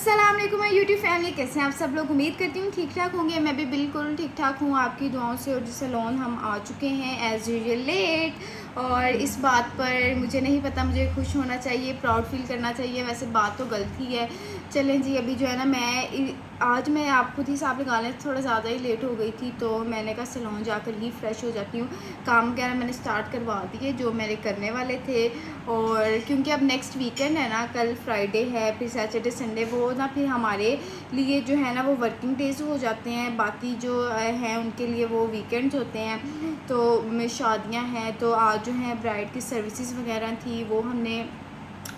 अस्सलाम वालेकुम YouTube family, कैसे हैं आप सब लोग। उम्मीद करती हूँ ठीक ठाक होंगे। मैं भी बिल्कुल ठीक ठाक हूँ आपकी दुआओं से। और जिस सैलून हम आ चुके हैं एज़ यूजुअल लेट, और इस बात पर मुझे नहीं पता, मुझे खुश होना चाहिए, प्राउड फील करना चाहिए, वैसे बात तो गलत ही है। चलें जी, अभी जो है ना आज मैं आप खुद ही हिसाब निकालें, थोड़ा ज़्यादा ही लेट हो गई थी, तो मैंने कहा सैलून जाकर ही फ्रेश हो जाती हूँ। काम वगैरह मैंने स्टार्ट करवा दिए जो मेरे करने वाले थे, और क्योंकि अब नेक्स्ट वीकेंड है ना, कल फ्राइडे है, फिर सैटरडे संडे, वो ना फिर हमारे लिए जो है ना वो वर्किंग डेज़ हो जाते हैं, बाकी जो हैं उनके लिए वो वीकेंड्स होते हैं। तो शादियाँ हैं, तो आज जो है ब्राइड की सर्विसेज वगैरह थी, वो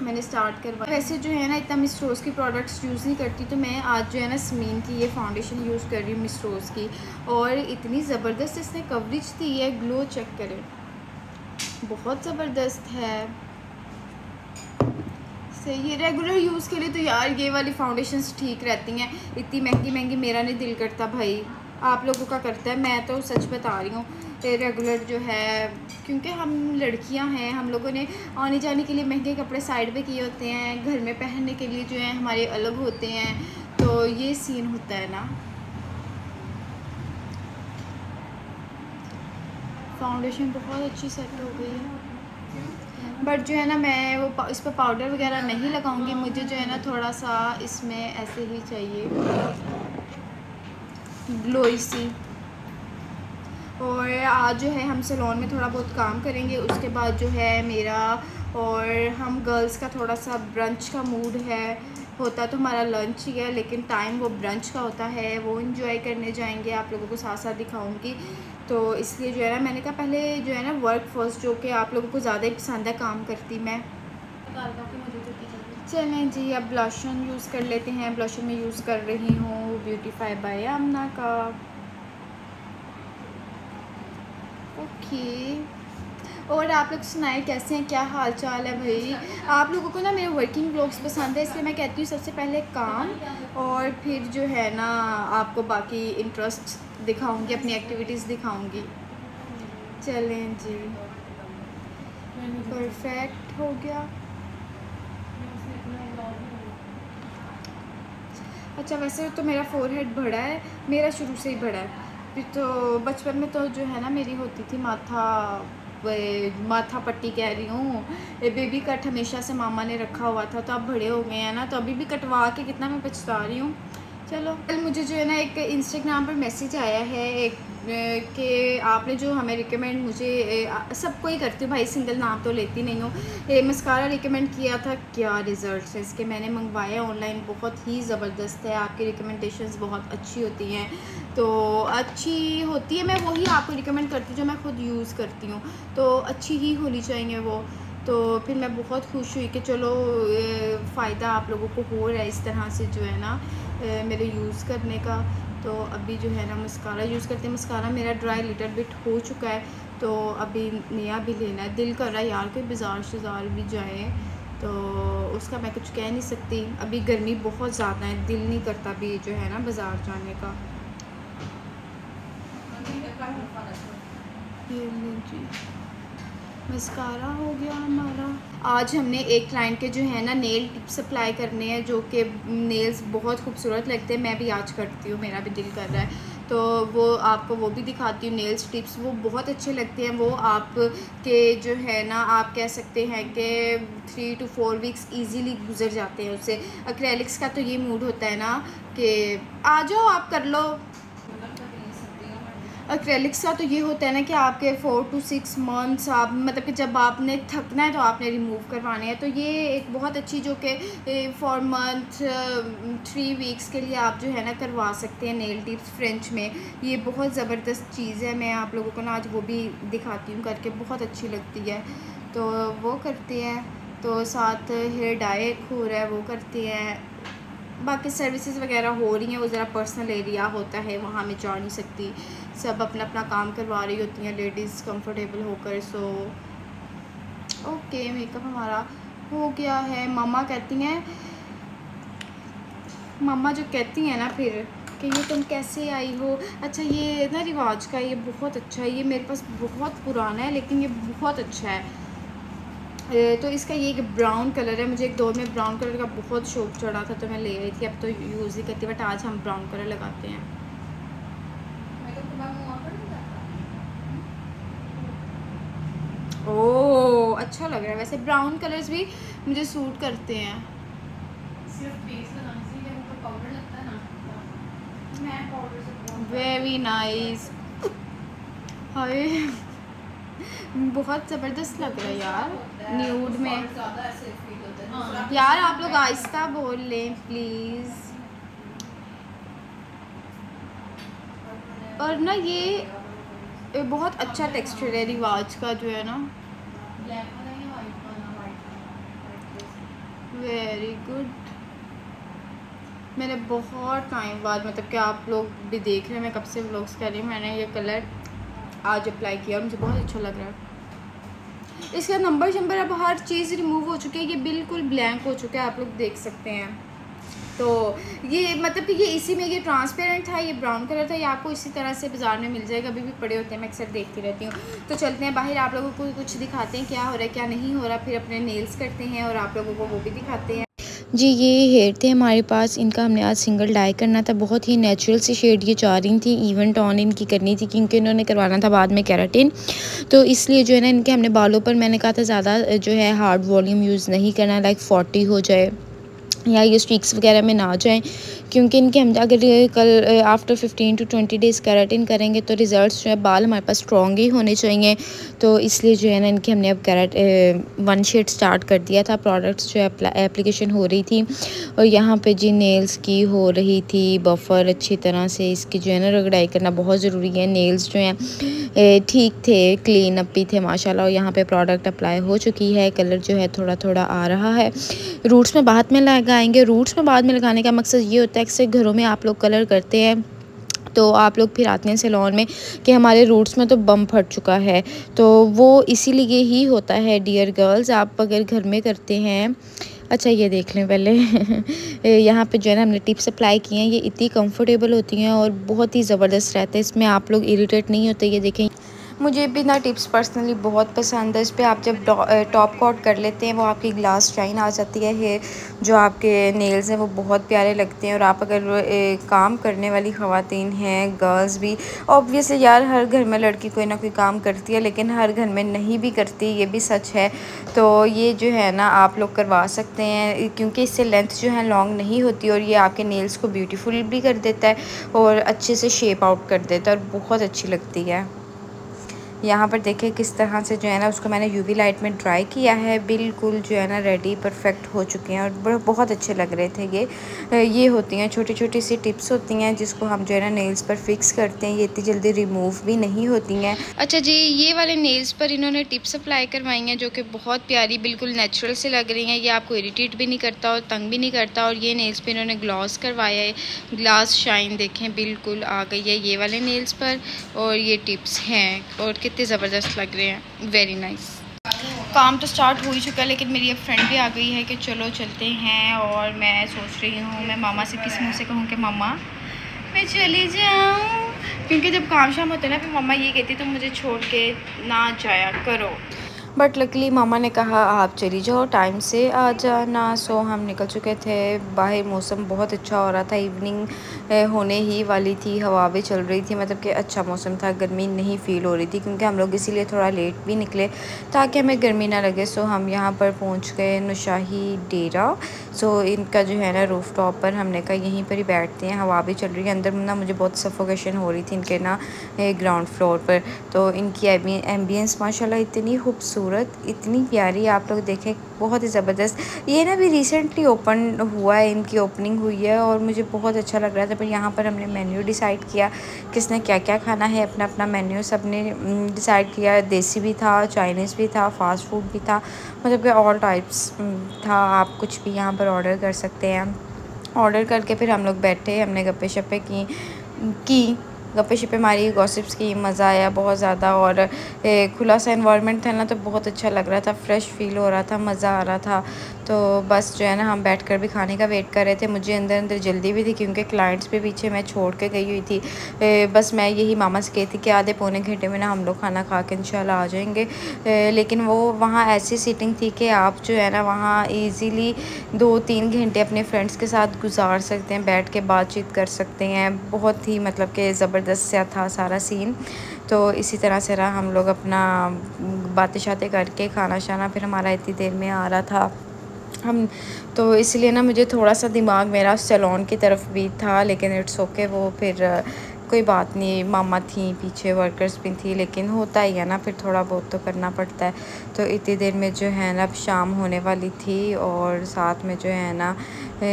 मैंने स्टार्ट करवाया। वैसे जो है ना इतना मिस्ट्रोज़ की प्रोडक्ट्स यूज़ नहीं करती, तो मैं आज जो है ना स्मीन की ये फाउंडेशन यूज़ कर रही हूँ मिस्ट्रोज़ की, और इतनी ज़बरदस्त इसने कवरेज दी है। ग्लो चेक करें, बहुत ज़बरदस्त है। सही है, रेगुलर यूज़ के लिए तो यार ये वाली फाउंडेशंस ठीक रहती हैं, इतनी महंगी महंगी मेरा नहीं दिल करता भाई, आप लोगों का करता है। मैं तो सच बता रही हूँ, रेगुलर जो है, क्योंकि हम लड़कियां हैं, हम लोगों ने आने जाने के लिए महंगे कपड़े साइड पे किए होते हैं, घर में पहनने के लिए जो है हमारे अलग होते हैं, तो ये सीन होता है ना। फाउंडेशन बहुत अच्छी सेट हो गई है, बट जो है ना मैं वो इस पर पाउडर वगैरह नहीं लगाऊंगी, मुझे जो है ना थोड़ा सा इसमें ऐसे ही चाहिए ग्लोई सी। और आज जो है हम सैलून में थोड़ा बहुत काम करेंगे, उसके बाद जो है मेरा और हम गर्ल्स का थोड़ा सा ब्रंच का मूड है, होता तो हमारा लंच ही है लेकिन टाइम वो ब्रंच का होता है, वो एंजॉय करने जाएंगे, आप लोगों को साथ साथ दिखाऊंगी। तो इसलिए जो है ना मैंने कहा पहले जो है ना वर्क फर्स्ट, जो कि आप लोगों को ज़्यादा ही पसंद है काम करती मैं। चलें जी, अब ब्लशन यूज़ कर लेते हैं। ब्लशन में यूज़ कर रही हूँ ब्यूटीफाई बाय आमना का। और आप लोग सुनाए कैसे हैं, क्या हाल चाल है भाई। आप लोगों को ना मेरे वर्किंग ब्लॉग्स पसंद है, इसलिए मैं कहती हूँ सबसे पहले काम, और फिर जो है ना आपको बाकी इंटरेस्ट दिखाऊंगी, अपनी एक्टिविटीज़ दिखाऊंगी। चलें जी, परफेक्ट हो गया। अच्छा, वैसे तो मेरा फोरहेड बड़ा है, मेरा शुरू से ही बड़ा है, तो बचपन में तो जो है ना मेरी होती थी माथा पट्टी, कह रही हूँ बेबी कट हमेशा से मामा ने रखा हुआ था, तो अब बड़े हो गए हैं ना, तो अभी भी कटवा के कितना मैं पछता रही हूँ। चलो, कल मुझे जो है ना एक इंस्टाग्राम पर मैसेज आया है एक कि आपने जो हमें रिकमेंड, मुझे सबको ही करती हूँ भाई, सिंगल नाम तो लेती नहीं हूँ, मस्कारा रिकमेंड किया था, क्या रिज़ल्ट्स हैं इसके, मैंने मंगवाया ऑनलाइन, बहुत ही ज़बरदस्त है, आपकी रिकमेंडेशंस बहुत अच्छी होती हैं, तो अच्छी होती है, मैं वही आपको रिकमेंड करती हूँ जो मैं खुद यूज़ करती हूँ, तो अच्छी ही होनी चाहिए वो। तो फिर मैं बहुत खुश हुई कि चलो फ़ायदा आप लोगों को हो रहा है इस तरह से जो है ना मेरे यूज़ करने का। तो अभी जो है ना मस्कारा यूज़ करते हैं, मस्कारा मेरा ड्राई लिटर बिट हो चुका है, तो अभी नया भी लेना है, दिल कर रहा है यार कोई बाज़ार शज़ार भी जाए, तो उसका मैं कुछ कह नहीं सकती, अभी गर्मी बहुत ज़्यादा है, दिल नहीं करता अभी जो है ना बाज़ार जाने का। मस्कारा हो गया हमारा। आज हमने एक क्लाइंट के जो है ना नेल टिप्स अप्लाई करने हैं, जो कि नेल्स बहुत खूबसूरत लगते हैं, मैं भी आज करती हूँ, मेरा भी दिल कर रहा है, तो वो आपको वो भी दिखाती हूँ, नेल्स टिप्स वो बहुत अच्छे लगते हैं, वो आप के जो है ना आप कह सकते हैं कि 3 to 4 वीक्स ईजीली गुजर जाते हैं उससे। एक्रेलिक्स का तो ये मूड होता है ना कि आ जाओ आप कर लो, एक्रेलिक्स का तो ये होता है ना कि आपके 4 to 6 मंथ्स आप मतलब कि जब आपने थकना है तो आपने रिमूव करवाने हैं, तो ये एक बहुत अच्छी जो कि 4 मंथ 3 वीक्स के लिए आप जो है ना करवा सकते हैं नेल टिप्स फ्रेंच में, ये बहुत ज़बरदस्त चीज़ है, मैं आप लोगों को ना आज वो भी दिखाती हूँ करके, बहुत अच्छी लगती है, तो वो करते हैं, तो साथ हेयर डाई हो रहा है वो करते हैं, बाकी सर्विसेज वगैरह हो रही हैं, वो ज़रा पर्सनल एरिया होता है, वहाँ मैं जा नहीं सकती, सब अपना अपना काम करवा रही होती हैं लेडीज़ कंफर्टेबल होकर। सो ओके, मेकअप हमारा हो गया है। मम्मा जो कहती हैं ना फिर कि ये तुम कैसे आई हो, अच्छा ये ना रिवाज का ये बहुत अच्छा है, ये मेरे पास बहुत पुराना है लेकिन ये बहुत अच्छा है, तो इसका ये एक ब्राउन कलर है, मुझे एक दौर में ब्राउन कलर का बहुत शौक चढ़ा था तो मैं ले आई थी, अब तो यूज़ ही करती, बट आज हम ब्राउन कलर लगाते हैं। ओह अच्छा लग रहा है, वैसे ब्राउन कलर्स भी मुझे सूट करते हैं। वेरी नाइस, हाय बहुत ज़बरदस्त लग रहा है यार न्यूड में। यार आप लोग आहिस्ता बोल लें प्लीज़। और ना ये बहुत अच्छा टेक्सचर है रिवाज का जो है ना। वेरी गुड, मैंने बहुत टाइम बाद, मतलब कि आप लोग भी देख रहे हैं मैं कब से व्लॉग्स कर रही हूँ, मैंने ये कलर आज अप्लाई किया और मुझे बहुत अच्छा लग रहा है। इसका नंबर शंबर अब हर चीज़ रिमूव हो चुकी है, ये बिल्कुल ब्लैंक हो चुका है, आप लोग देख सकते हैं। तो ये मतलब कि ये इसी में ये ट्रांसपेरेंट था, ये ब्राउन कलर था, ये आपको इसी तरह से बाज़ार में मिल जाएगा, अभी भी पड़े होते हैं, मैं अक्सर देखती रहती हूँ। तो चलते हैं बाहर, आप लोगों को कुछ दिखाते हैं क्या हो रहा है क्या नहीं हो रहा, फिर अपने नेल्स करते हैं और आप लोगों को वो भी दिखाते हैं। जी ये हेयर थे हमारे पास, इनका हमने आज सिंगल डाई करना था, बहुत ही नेचुरल सी शेड ये चाह रही थी, इवेंट ऑन इनकी करनी थी क्योंकि इन्होंने करवाना था बाद में केराटिन, तो इसलिए जो है ना इनके हमने बालों पर मैंने कहा था ज़्यादा जो है हार्ड वॉल्यूम यूज़ नहीं करना, लाइक 40 हो जाए या ये स्ट्रिक्स वगैरह में ना जाएं, क्योंकि इनके हम अगर कल आफ्टर 15 to 20 डेज़ केराटिन करेंगे तो रिज़ल्ट्स जो है बाल हमारे पास स्ट्रॉन्ग ही होने चाहिए, तो इसलिए जो है ना इनके हमने अब वन शेड स्टार्ट कर दिया था। प्रोडक्ट्स जो है एप्लीकेशन हो रही थी और यहाँ पे जी नेल्स की हो रही थी बफर अच्छी तरह से, इसकी जो है ना रगड़ाई करना बहुत ज़रूरी है। नेल्स जो हैं ठीक थे, क्लीन अप भी थे माशाल्लाह। और यहाँ पर प्रोडक्ट अप्लाई हो चुकी है, कलर जो है थोड़ा थोड़ा आ रहा है। रूट्स में बाद में लगाएंगे, रूट्स में बाद में लगाने का मकसद ये होता है अक्सर घरों में आप लोग कलर करते हैं तो आप लोग फिर आते हैं सैलून में कि हमारे रूट्स में तो बम फट चुका है, तो वो इसीलिए ही होता है डियर गर्ल्स, आप अगर घर में करते हैं। अच्छा ये देख लें पहले यहाँ पे जो है ना हमने टिप्स अप्लाई किए हैं, ये इतनी कम्फर्टेबल होती हैं और बहुत ही ज़बरदस्त रहते हैं, इसमें आप लोग इरीटेट नहीं होते। ये देखें, मुझे भी ना टिप्स पर्सनली बहुत पसंद है, इस पर आप जब टॉप कोट कर लेते हैं वो आपकी ग्लास शाइन आ जाती है, हेयर जो आपके नेल्स हैं वो बहुत प्यारे लगते हैं। और आप अगर काम करने वाली ख़वातीन हैं, गर्ल्स भी, ऑब्वियसली यार हर घर में लड़की कोई ना कोई काम करती है, लेकिन हर घर में नहीं भी करती, ये भी सच है। तो ये जो है ना आप लोग करवा सकते हैं क्योंकि इससे लेंथ जो है लॉन्ग नहीं होती और ये आपके नेल्स को ब्यूटीफुल भी कर देता है और अच्छे से शेप आउट कर देता है और बहुत अच्छी लगती है। यहाँ पर देखिए किस तरह से जो है ना उसको मैंने यूवी लाइट में ड्राई किया है, बिल्कुल जो है ना रेडी परफेक्ट हो चुके हैं और बहुत अच्छे लग रहे थे। ये होती हैं छोटी छोटी सी टिप्स होती हैं जिसको हम जो है ना नेल्स पर फिक्स करते हैं, ये इतनी जल्दी रिमूव भी नहीं होती हैं। अच्छा जी ये वाले नेल्स पर इन्होंने टिप्स अप्लाई करवाई हैं जो कि बहुत प्यारी बिल्कुल नेचुरल से लग रही हैं, ये आपको इरीटेट भी नहीं करता और तंग भी नहीं करता। और ये नेल्स पर इन्होंने ग्लॉस करवाया है, ग्लास शाइन देखें बिल्कुल आ गई है ये वाले नेल्स पर, और ये टिप्स हैं और कितने ज़बरदस्त लग रहे हैं। Very nice. काम तो स्टार्ट हो ही चुका है लेकिन मेरी अब फ्रेंड भी आ गई है कि चलो चलते हैं, और मैं सोच रही हूँ मैं मामा से किस मुँह से कहूँ कि मामा मैं चली जाऊँ, क्योंकि जब काम शाम होता है ना फिर मामा ये कहती तो मुझे छोड़ के ना जाया करो, बट लकली मामा ने कहा आप चली जाओ टाइम से आ जाना। सो हम निकल चुके थे बाहर, मौसम बहुत अच्छा हो रहा था, इवनिंग होने ही वाली थी, हवा भी चल रही थी, मतलब कि अच्छा मौसम था, गर्मी नहीं फ़ील हो रही थी, क्योंकि हम लोग इसीलिए थोड़ा लेट भी निकले ताकि हमें गर्मी ना लगे। सो हम यहाँ पर पहुँच गए नुशाही डेरा। सो इनका जो है ना रूफ़ टॉप पर हमने कहा यहीं पर ही बैठते हैं, हवा भी चल रही है। अंदर ना मुझे बहुत सफोकेशन हो रही थी इनके ना ग्राउंड फ्लोर पर, तो इनकी एम्बियंस माशाल्लाह इतनी खूबसूरत, इतनी प्यारी, आप लोग देखें बहुत ही ज़बरदस्त। ये ना भी रिसेंटली ओपन हुआ है, इनकी ओपनिंग हुई है और मुझे बहुत अच्छा लग रहा था। पर यहाँ पर हमने मेन्यू डिसाइड किया किसने क्या क्या खाना है, अपना अपना मेन्यू सबने डिसाइड किया, देसी भी था, चाइनीज़ भी था, फ़ास्ट फूड भी था, मतलब कि ऑल टाइप्स था, आप कुछ भी यहाँ पर ऑर्डर कर सकते हैं। ऑर्डर करके फिर हम लोग बैठे, हमने गप्पे शप्पे की गप्पे शप्पे मारी, गॉसिप्स की, मज़ा आया बहुत ज़्यादा। और खुला सा एनवायरनमेंट था ना तो बहुत अच्छा लग रहा था, फ्रेश फील हो रहा था, मज़ा आ रहा था। तो बस जो है ना हम बैठकर भी खाने का वेट कर रहे थे। मुझे अंदर अंदर जल्दी भी थी क्योंकि क्लाइंट्स पे पीछे मैं छोड़ के गई हुई थी। बस मैं यही मामा से कही थी कि आधे पौने घंटे में ना हम लोग खाना खा के इंशाल्लाह आ जाएंगे। लेकिन वो वहाँ ऐसी सीटिंग थी कि आप जो है ना वहाँ ईज़िली 2-3 घंटे अपने फ्रेंड्स के साथ गुजार सकते हैं, बैठ के बातचीत कर सकते हैं। बहुत ही मतलब कि ज़बरदस्त सा था सारा सीन। तो इसी तरह से रहा हम लोग अपना बातें शातें करके खाना शाना फिर हमारा इतनी देर में आ रहा था। हम तो इसलिए ना मुझे थोड़ा सा दिमाग मेरा सैलून की तरफ भी था, लेकिन इट्स ओके, वो फिर कोई बात नहीं। मामा थी पीछे, वर्कर्स भी थी, लेकिन होता ही है ना, फिर थोड़ा बहुत तो करना पड़ता है। तो इतनी देर में जो है ना अब शाम होने वाली थी और साथ में जो है ना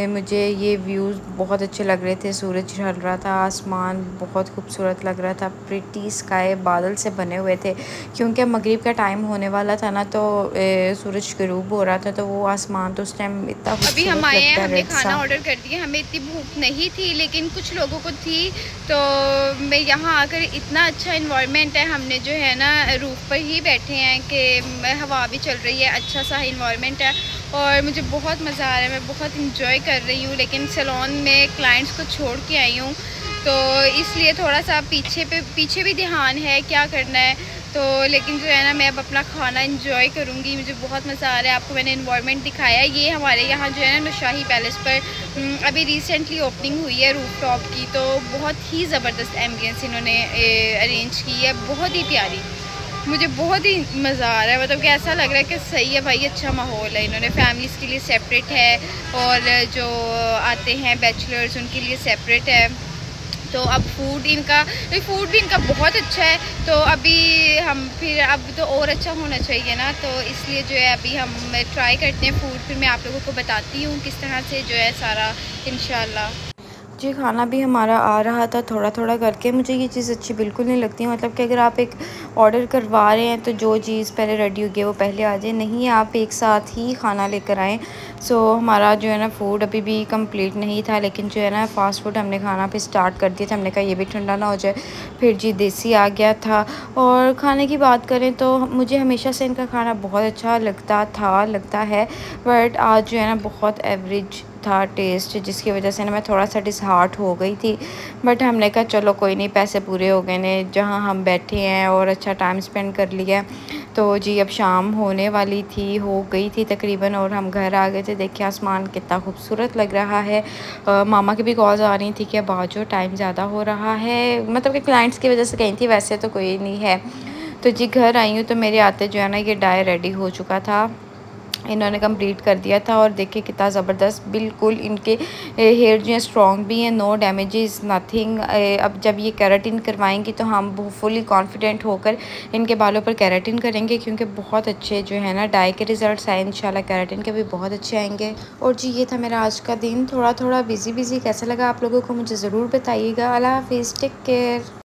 मुझे ये व्यूज़ बहुत अच्छे लग रहे थे। सूरज ढल रहा था, आसमान बहुत खूबसूरत लग रहा था, प्रिटी स्काई, बादल से बने हुए थे। क्योंकि मगरिब का टाइम होने वाला था ना, तो सूरज गरूब हो रहा था, तो वो आसमान तो उस टाइम इतना अभी हम आए हैं, हमने खाना ऑर्डर कर दिया। हमें इतनी भूख नहीं थी लेकिन कुछ लोगों को थी। तो मैं यहाँ आकर इतना अच्छा इन्वायरमेंट है, हमने जो है ना रूफ पर ही बैठे हैं कि हवा भी चल रही है, अच्छा सा इन्वायरमेंट है और मुझे बहुत मज़ा आ रहा है। मैं बहुत इंजॉय कर रही हूँ, लेकिन सैलून में क्लाइंट्स को छोड़ के आई हूँ तो इसलिए थोड़ा सा पीछे भी ध्यान है क्या करना है। तो लेकिन जो है ना मैं अब अपना खाना इंजॉय करूँगी, मुझे बहुत मज़ा आ रहा है। आपको मैंने इन्वायरमेंट दिखाया। ये हमारे यहाँ जो है ना शाही पैलेस पर अभी रिसेंटली ओपनिंग हुई है रूफ टॉप की, तो बहुत ही ज़बरदस्त एम्बियंस इन्होंने अरेंज की है, बहुत ही प्यारी। मुझे बहुत ही मज़ा आ रहा है, मतलब कि ऐसा लग रहा है कि सही है भाई, अच्छा माहौल है। इन्होंने फैमिलीज़ के लिए सेपरेट है और जो आते हैं बैचलर्स उनके लिए सेपरेट है। तो अब फूड भी इनका बहुत अच्छा है। तो अभी हम फिर अब तो और अच्छा होना चाहिए ना, तो इसलिए जो है अभी हम ट्राई करते हैं फूड, फिर मैं आप लोगों को बताती हूँ किस तरह से जो है सारा इंशाल्लाह। जी खाना भी हमारा आ रहा था थोड़ा थोड़ा करके। मुझे ये चीज़ अच्छी बिल्कुल नहीं लगती, मतलब कि अगर आप एक ऑर्डर करवा रहे हैं तो जो चीज़ पहले रेडी होगी वो पहले आ जाए, नहीं आप एक साथ ही खाना लेकर आएँ। सो हमारा जो है ना फूड अभी भी कंप्लीट नहीं था, लेकिन जो है ना फ़ास्ट फूड हमने खाना पे स्टार्ट कर दिया था। हमने कहा ये भी ठंडा ना हो जाए, फिर जी देसी आ गया था। और खाने की बात करें तो मुझे हमेशा से इनका खाना बहुत अच्छा लगता है, बट आज जो है ना बहुत एवरेज था टेस्ट, जिसकी वजह से ना मैं थोड़ा सा डिसहार्ट हो गई थी। बट हमने कहा चलो कोई नहीं, पैसे पूरे हो गए ने जहाँ हम बैठे हैं और अच्छा टाइम स्पेंड कर लिया। तो जी अब शाम होने वाली थी, हो गई थी तकरीबन, और हम घर आ गए थे। देखिए आसमान कितना खूबसूरत लग रहा है। मामा की भी कॉल्स आ रही थी कि अब आज टाइम ज़्यादा हो रहा है, मतलब कि क्लाइंट्स की वजह से कहीं थी, वैसे तो कोई नहीं है। तो जी घर आई हूँ तो मेरे आते जो है ना ये डाई रेडी हो चुका था, इन्होंने कंप्लीट कर दिया था। और देखिए कितना ज़बरदस्त, बिल्कुल इनके हेयर जो है स्ट्रॉन्ग भी हैं, नो डैमेजेस नथिंग। अब जब ये केराटिन करवाएंगी तो हम फुली कॉन्फिडेंट होकर इनके बालों पर केराटिन करेंगे, क्योंकि बहुत अच्छे जो है ना डाई के रिजल्ट्स आए, इंशाल्लाह केराटिन के भी बहुत अच्छे आएंगे। और जी ये था मेरा आज का दिन, थोड़ा बिज़ी कैसा लगा आप लोगों को मुझे ज़रूर बताइएगा। अल्लाह हाफिज़, टेक केयर।